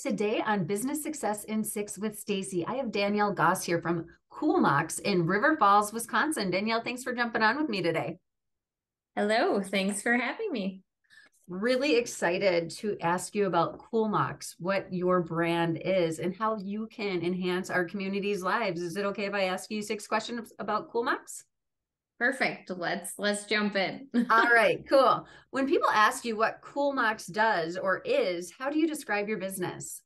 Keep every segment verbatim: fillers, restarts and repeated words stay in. Today on Business Success in Six with Stacy, I have Danielle Goss here from Kul Mocks in River Falls, Wisconsin. Danielle, thanks for jumping on with me today. Hello, thanks for having me. Really excited to ask you about Kul Mocks, what your brand is and how you can enhance our community's lives. Is it okay if I ask you six questions about Kul Mocks? Perfect. Let's let's jump in. All right, cool. When people ask you what Kul Mocks does or is, how do you describe your business?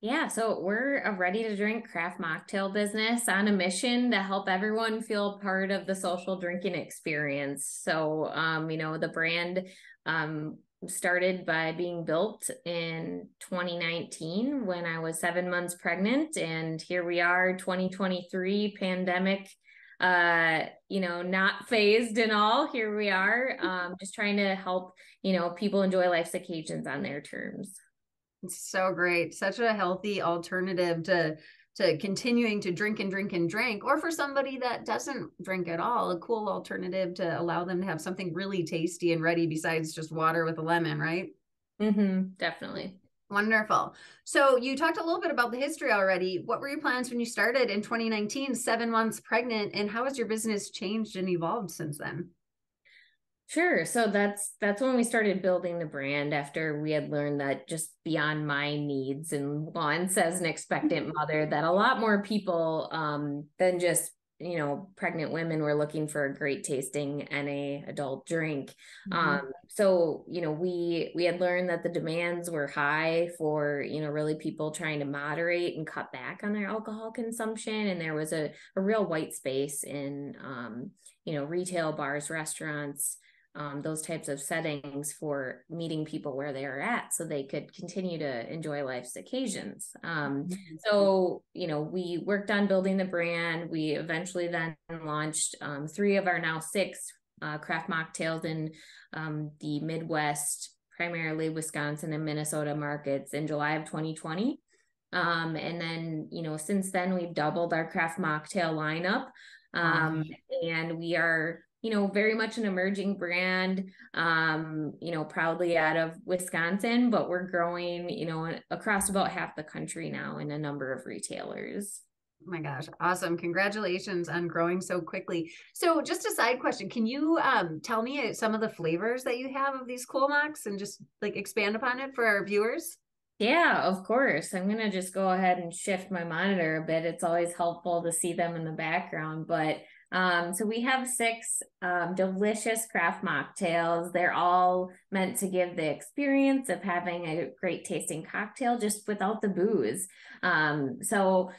Yeah, so we're a ready-to-drink craft mocktail business on a mission to help everyone feel part of the social drinking experience. So, um, you know, the brand um, started by being built in twenty nineteen when I was seven months pregnant, and here we are, twenty twenty-three, pandemic. Uh, you know, not phased and all, here we are, um, just trying to help, you know, people enjoy life's occasions on their terms. It's so great. Such a healthy alternative to, to continuing to drink and drink and drink, or for somebody that doesn't drink at all, a cool alternative to allow them to have something really tasty and ready besides just water with a lemon, right? Mm-hmm, definitely. Wonderful. So you talked a little bit about the history already. What were your plans when you started in twenty nineteen, seven months pregnant, and how has your business changed and evolved since then? Sure. So that's that's when we started building the brand, after we had learned that just beyond my needs and wants as an expectant mother, that a lot more people um, than just you know, pregnant women were looking for a great tasting N A adult drink. Mm-hmm. Um, so, you know, we, we had learned that the demands were high for, you know, really people trying to moderate and cut back on their alcohol consumption. And there was a, a real white space in, um, you know, retail, bars, restaurants, um, those types of settings for meeting people where they are at so they could continue to enjoy life's occasions. Um, so, you know, we worked on building the brand. We eventually then launched um, three of our now six uh, craft mocktails in um, the Midwest, primarily Wisconsin and Minnesota markets, in July of twenty twenty. Um, and then, you know, since then we've doubled our craft mocktail lineup. Um, wow. And we are, you know, very much an emerging brand, um, you know, proudly out of Wisconsin, but we're growing, you know, across about half the country now in a number of retailers. Oh my gosh. Awesome. Congratulations on growing so quickly. So just a side question, can you um, tell me some of the flavors that you have of these Kul Mocks and just like expand upon it for our viewers? Yeah, of course. I'm going to just go ahead and shift my monitor a bit. It's always helpful to see them in the background, but Um, so we have six um, delicious craft mocktails. They're all meant to give the experience of having a great tasting cocktail just without the booze. Um, so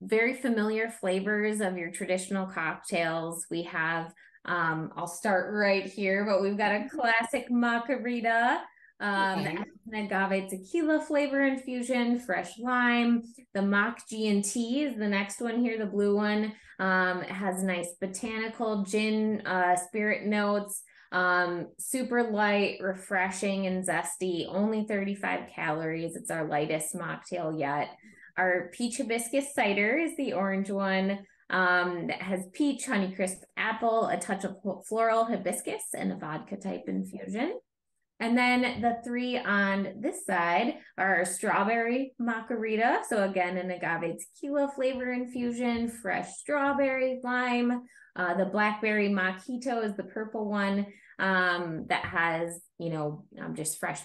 very familiar flavors of your traditional cocktails. We have, um, I'll start right here, but we've got a classic margarita. Um, okay. That's an agave tequila flavor infusion, fresh lime. The mock G and T is the next one here, the blue one. Um, it has nice botanical gin uh, spirit notes, um, super light, refreshing, and zesty, only thirty-five calories. It's our lightest mocktail yet. Our peach hibiscus cider is the orange one. Um, that has peach, Honeycrisp apple, a touch of floral hibiscus, and a vodka type infusion. And then the three on this side are strawberry margarita. So again, an agave tequila flavor infusion, fresh strawberry lime. Uh, the blackberry mojito is the purple one um, that has, you know, um, just fresh,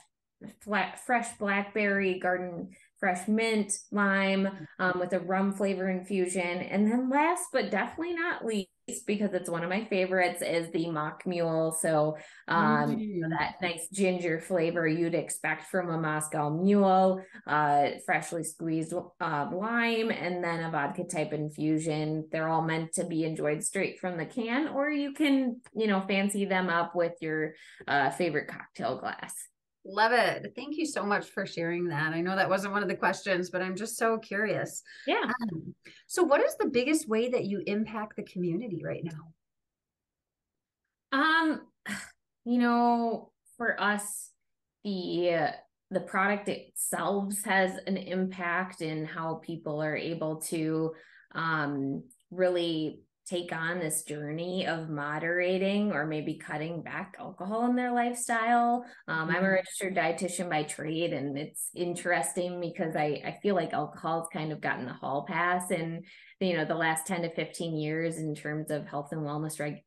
flat, fresh blackberry, garden fresh mint, lime um, with a rum flavor infusion. And then last, but definitely not least, because it's one of my favorites, is the mock mule. So um, mm-hmm. you know, that nice ginger flavor you'd expect from a Moscow mule, uh, freshly squeezed uh, lime, and then a vodka type infusion. They're all meant to be enjoyed straight from the can, or you can, you know, fancy them up with your uh, favorite cocktail glass. Love it. Thank you so much for sharing that. I know that wasn't one of the questions, but I'm just so curious. Yeah. Um, so what is the biggest way that you impact the community right now? Um, you know, for us, the, uh, the product itself has an impact in how people are able to um, really take on this journey of moderating or maybe cutting back alcohol in their lifestyle. Um, mm-hmm. I'm a registered dietitian by trade, and it's interesting because I, I feel like alcohol's kind of gotten the hall pass in, you know, the last ten to fifteen years in terms of health and wellness reg-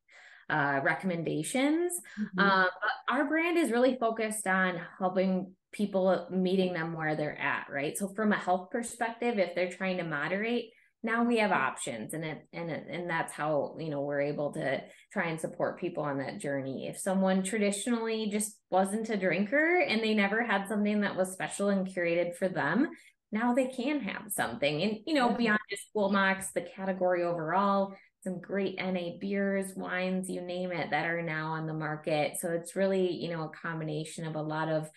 uh, recommendations. Mm-hmm. Um, but our brand is really focused on helping people, meeting them where they're at, right? So from a health perspective, if they're trying to moderate, now we have options, and it, and it, and that's how, you know, we're able to try and support people on that journey. If someone traditionally just wasn't a drinker and they never had something that was special and curated for them, now they can have something. And, you know, beyond just Kul Mocks, the category overall, some great N A beers, wines, you name it, that are now on the market. So it's really, you know, a combination of a lot of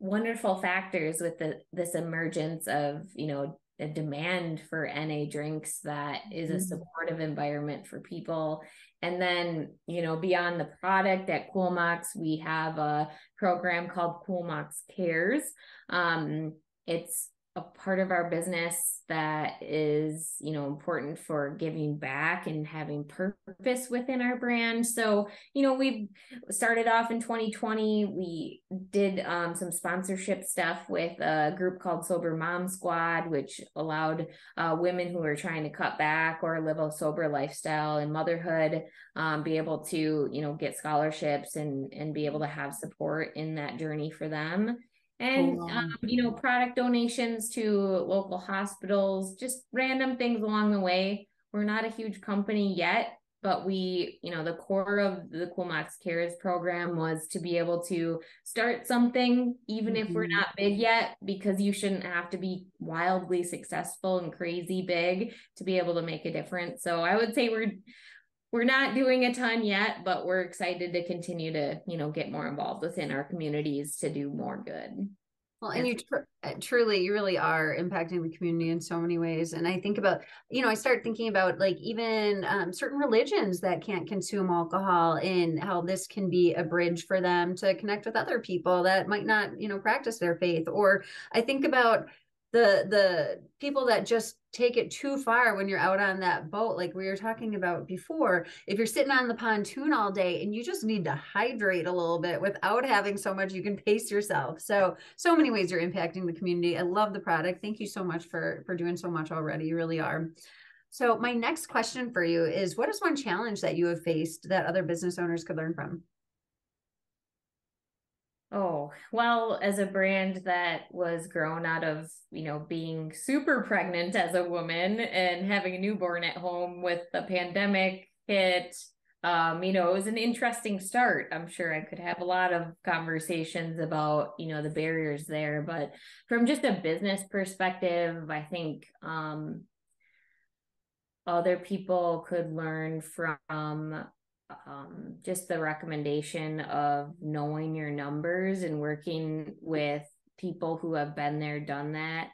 wonderful factors with the, this emergence of, you know, a demand for N A drinks that is a supportive environment for people. And then, you know, beyond the product at Kul Mocks, we have a program called Kul Mocks Cares. Um, it's a part of our business that is, you know, important for giving back and having purpose within our brand. So, you know, we started off in twenty twenty, we did um, some sponsorship stuff with a group called Sober Mom Squad, which allowed uh, women who are trying to cut back or live a sober lifestyle and motherhood, um, be able to, you know, get scholarships and, and be able to have support in that journey for them. And, um, you know, product donations to local hospitals, just random things along the way. We're not a huge company yet, but we, you know, the core of the Kul Mocks Cares program was to be able to start something, even mm-hmm. if we're not big yet, because you shouldn't have to be wildly successful and crazy big to be able to make a difference. So I would say we're, we're not doing a ton yet, but we're excited to continue to, you know, get more involved within our communities to do more good. Well, and you tr- truly, you really are impacting the community in so many ways. And I think about, you know, I start thinking about like even um, certain religions that can't consume alcohol and how this can be a bridge for them to connect with other people that might not, you know, practice their faith. Or I think about the the people that just take it too far when you're out on that boat, like we were talking about before. If you're sitting on the pontoon all day and you just need to hydrate a little bit without having so much, you can pace yourself. So, so many ways you're impacting the community. I love the product. Thank you so much for, for doing so much already. You really are. So my next question for you is, what is one challenge that you have faced that other business owners could learn from? Oh, well, as a brand that was grown out of, you know, being super pregnant as a woman and having a newborn at home with the pandemic hit, um, you know, it was an interesting start. I'm sure I could have a lot of conversations about, you know, the barriers there. But from just a business perspective, I think um, other people could learn from Um, just the recommendation of knowing your numbers and working with people who have been there, done that.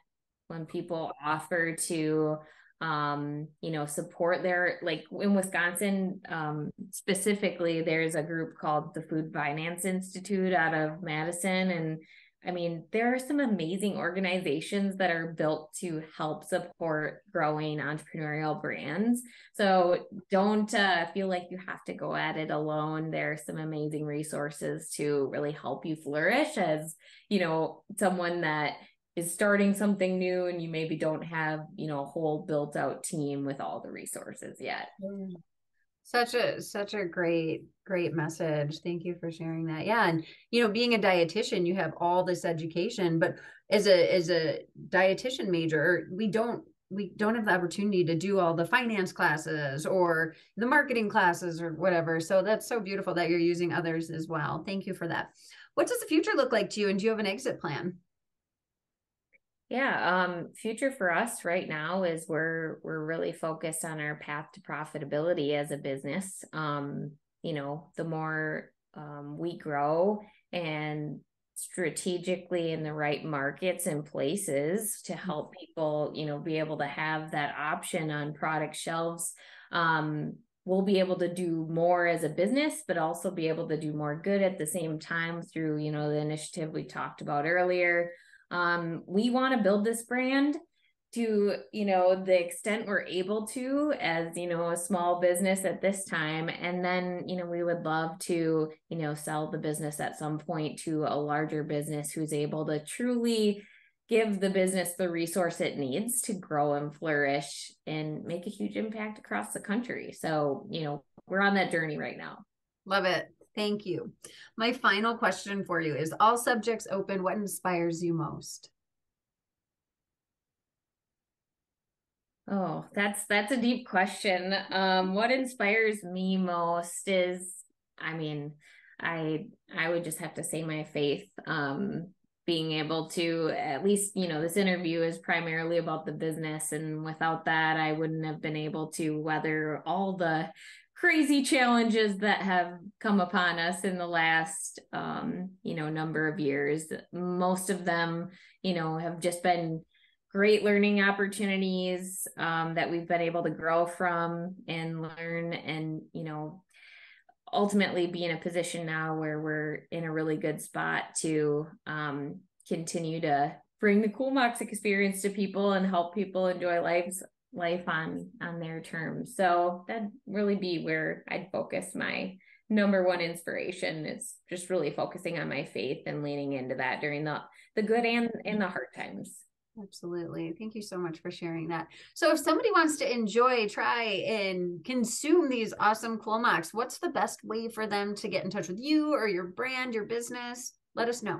When people offer to, um, you know, support their, like in Wisconsin, um, specifically, there's a group called the Food Finance Institute out of Madison. And I mean, there are some amazing organizations that are built to help support growing entrepreneurial brands. So don't uh, feel like you have to go at it alone. There are some amazing resources to really help you flourish as, you know, someone that is starting something new and you maybe don't have, you know, a whole built out team with all the resources yet. Mm. Such a, such a great, great message. Thank you for sharing that. Yeah. And, you know, being a dietitian, you have all this education, but as a, as a dietitian major, we don't, we don't have the opportunity to do all the finance classes or the marketing classes or whatever. So that's so beautiful that you're using others as well. Thank you for that. What does the future look like to you? And do you have an exit plan? Yeah, um, future for us right now is we're we're really focused on our path to profitability as a business. Um, you know, the more um, we grow and strategically in the right markets and places to help people, you know, be able to have that option on product shelves, um, we'll be able to do more as a business, but also be able to do more good at the same time through, you know, the initiative we talked about earlier. Um, we want to build this brand to, you know, the extent we're able to as, you know, a small business at this time. And then, you know, we would love to, you know, sell the business at some point to a larger business who's able to truly give the business the resource it needs to grow and flourish and make a huge impact across the country. So, you know, we're on that journey right now. Love it. Thank you. My final question for you is, all subjects open, what inspires you most? Oh, that's, that's a deep question. Um, what inspires me most is, I mean, I, I would just have to say my faith, um, being able to, at least, you know, this interview is primarily about the business. And without that, I wouldn't have been able to weather all the crazy challenges that have come upon us in the last, um, you know, number of years. Most of them, you know, have just been great learning opportunities, um, that we've been able to grow from and learn and, you know, ultimately be in a position now where we're in a really good spot to um, continue to bring the Kul Mocks experience to people and help people enjoy lives, life on, on their terms. So that'd really be where I'd focus my number one inspiration, is just really focusing on my faith and leaning into that during the, the good and, and the hard times. Absolutely. Thank you so much for sharing that. So if somebody wants to enjoy, try, and consume these awesome Kul Mocks, what's the best way for them to get in touch with you or your brand, your business? Let us know.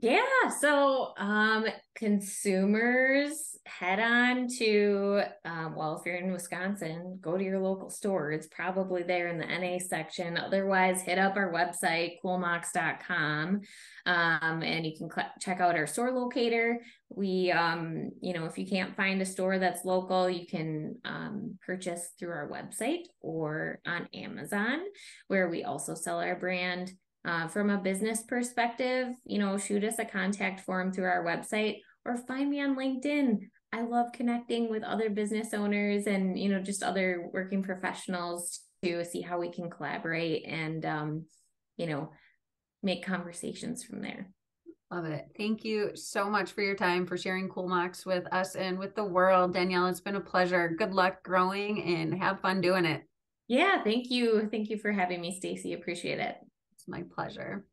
Yeah. So um, consumers, head on to, um, well, if you're in Wisconsin, go to your local store. It's probably there in the N A section. Otherwise, hit up our website, kul mocks dot com. Um, and you can cl- check out our store locator. We, um, you know, if you can't find a store that's local, you can um, purchase through our website or on Amazon, where we also sell our brand. Uh, from a business perspective, you know, shoot us a contact form through our website or find me on LinkedIn. I love connecting with other business owners and, you know, just other working professionals to see how we can collaborate and, um, you know, make conversations from there. Love it. Thank you so much for your time, for sharing Kul Mocks with us and with the world. Danielle, it's been a pleasure. Good luck growing and have fun doing it. Yeah, thank you. Thank you for having me, Stacy. Appreciate it. It's my pleasure.